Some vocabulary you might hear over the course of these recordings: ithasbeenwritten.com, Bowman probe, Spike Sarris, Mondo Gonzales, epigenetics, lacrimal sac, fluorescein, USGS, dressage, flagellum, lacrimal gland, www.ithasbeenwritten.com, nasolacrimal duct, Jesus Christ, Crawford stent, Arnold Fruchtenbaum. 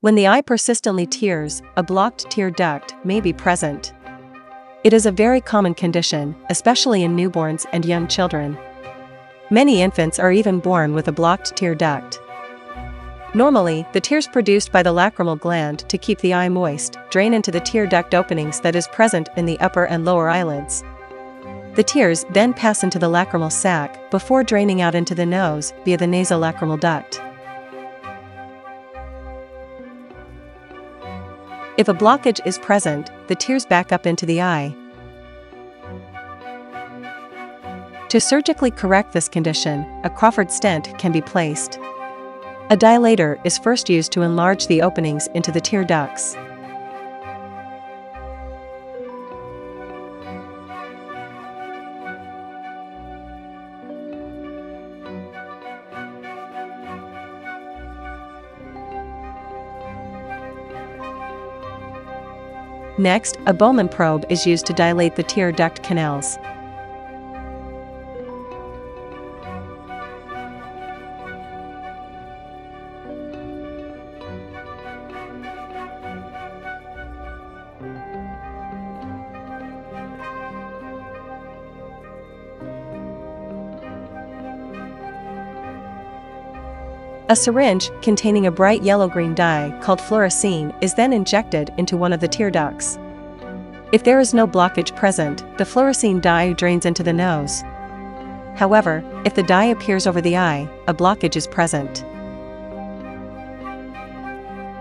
When the eye persistently tears, a blocked tear duct may be present. It is a very common condition, especially in newborns and young children. Many infants are even born with a blocked tear duct. Normally, the tears produced by the lacrimal gland to keep the eye moist drain into the tear duct openings that is present in the upper and lower eyelids. The tears then pass into the lacrimal sac before draining out into the nose via the nasolacrimal duct. If a blockage is present, the tears back up into the eye. To surgically correct this condition, a Crawford stent can be placed. A dilator is first used to enlarge the openings into the tear ducts. Next, a Bowman probe is used to dilate the tear duct canals. A syringe, containing a bright yellow-green dye called fluorescein, is then injected into one of the tear ducts. If there is no blockage present, the fluorescein dye drains into the nose. However, if the dye appears over the eye, a blockage is present.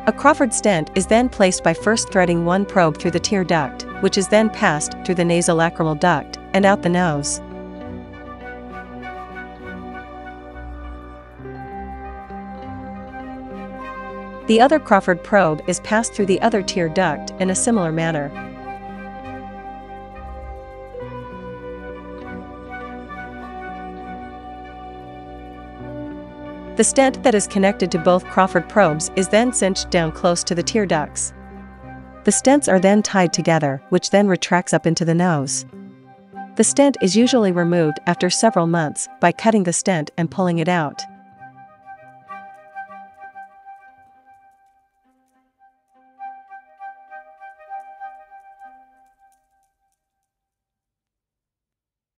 A Crawford stent is then placed by first threading one probe through the tear duct, which is then passed through the nasolacrimal duct and out the nose. The other Crawford probe is passed through the other tear duct in a similar manner. The stent that is connected to both Crawford probes is then cinched down close to the tear ducts. The stents are then tied together, which then retracts up into the nose. The stent is usually removed after several months by cutting the stent and pulling it out.